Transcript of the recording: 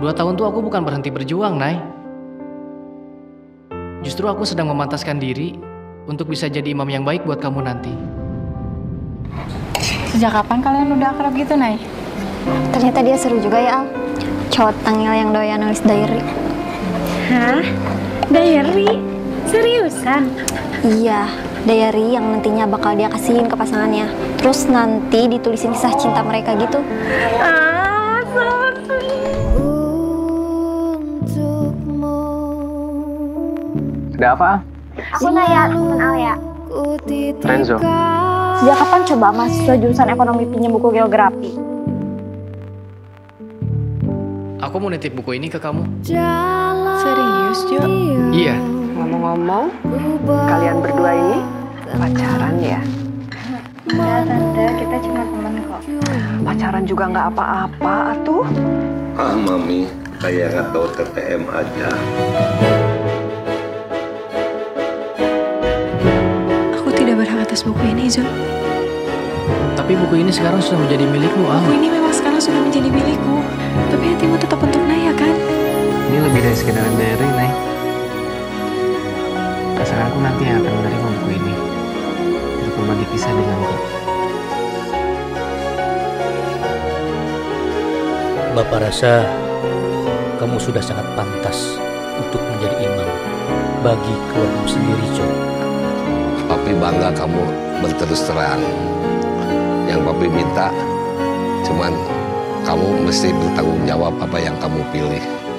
2 tahun tuh aku bukan berhenti berjuang, Nay. Justru aku sedang memantaskan diri untuk bisa jadi imam yang baik buat kamu nanti. Sejak kapan kalian udah akrab gitu, Nay? Ternyata dia seru juga ya, Al. Cowok tangil yang doyan nulis diary. Hah? Diary? Seriusan? Iya. Diary yang nantinya bakal dia kasihin ke pasangannya. Terus nanti ditulisin kisah cinta mereka gitu. Ada apa? Aku Naya, temen Al ya. Renzo. Sejak kapan coba mahasiswa jurusan ekonomi pinjam buku geografi? Aku mau nitip buku ini ke kamu. Serius, Jo? Iya. Ngomong-ngomong, kalian berdua ini pacaran ya? Enggak, Tante. Kita cuma temen kok. Pacaran juga nggak apa-apa, atuh. Ah, Mami. Kayak nggak tahu TTM aja. Aku tidak berhak atas buku ini, Zul. Tapi buku ini sekarang sudah menjadi milikmu, Al. Buku ini memang sekarang sudah menjadi milikku. Tapi hatimu tetap untuk Naya, kan? Ini lebih dari sekedar diary, Nay. Pasangan aku nanti yang akan menerima buku ini untuk berbagi kisah denganku. Bapak rasa kamu sudah sangat pantas untuk menjadi imam bagi keluargamu sendiri, Jo. Papi bangga kamu berterus terang. Yang Papi minta cuman kamu mesti bertanggung jawab apa yang kamu pilih.